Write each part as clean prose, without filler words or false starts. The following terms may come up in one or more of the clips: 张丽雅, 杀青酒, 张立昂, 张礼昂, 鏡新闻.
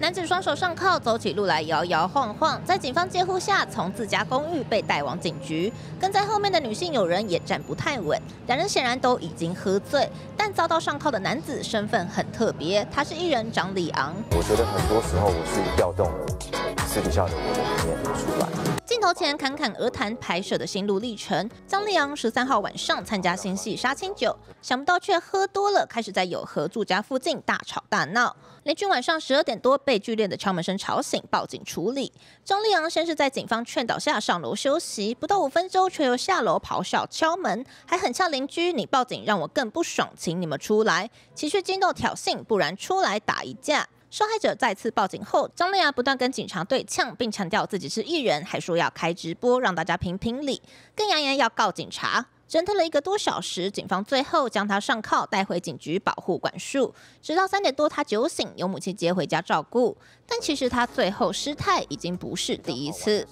男子双手上铐，走起路来摇摇晃晃，在警方监护下，从自家公寓被带往警局。跟在后面的女性友人也站不太稳，两人显然都已经喝醉。但遭到上铐的男子身份很特别，他是艺人张礼昂。我觉得很多时候我是调动了私底下的我的面出来。 镜头前侃侃而谈拍摄的心路历程。张立昂13号晚上参加新戏《杀青酒》，想不到却喝多了，开始在友和住家附近大吵大闹。雷军晚上12点多被剧烈的敲门声吵醒，报警处理。张立昂先是在警方劝导下上楼休息，不到5分钟却又下楼咆哮敲门，还狠呛邻居：“你报警让我更不爽，请你们出来！”情绪激动挑衅，不然出来打一架。 受害者再次报警后，张丽雅不断跟警察对呛，并强调自己是艺人，还说要开直播让大家评评理，更扬言要告警察。折腾了1个多小时，警方最后将她上铐带回警局保护管束，直到3点多她酒醒，由母亲接回家照顾。但其实她最后失态已经不是第一次。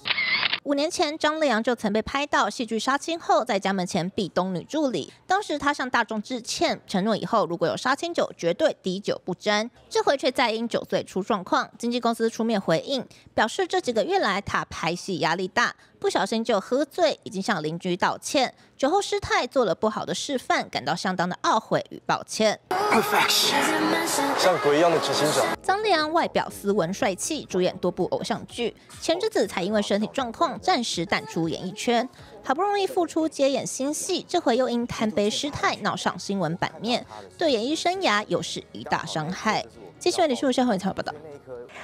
5年前，张立昂就曾被拍到戏剧杀青后，在家门前壁咚女助理。当时他向大众致歉，承诺以后如果有杀青酒，绝对滴酒不沾。这回却再因酒醉出状况，经纪公司出面回应，表示这几个月来他拍戏压力大，不小心就喝醉，已经向邻居道歉。酒后失态，做了不好的示范，感到相当的懊悔与抱歉。像鬼一样的执行长。张立昂外表斯文帅气，主演多部偶像剧，前阵子才因为身体状况 暂时淡出演艺圈，好不容易复出接演新戏，这回又因贪杯失态闹上新闻版面，对演艺生涯又是一大伤害。继续为你新闻稍后才会报道。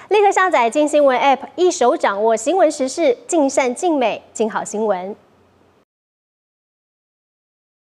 立刻下载鏡新闻 App， 一手掌握新闻时事，尽善尽美，鏡好新闻。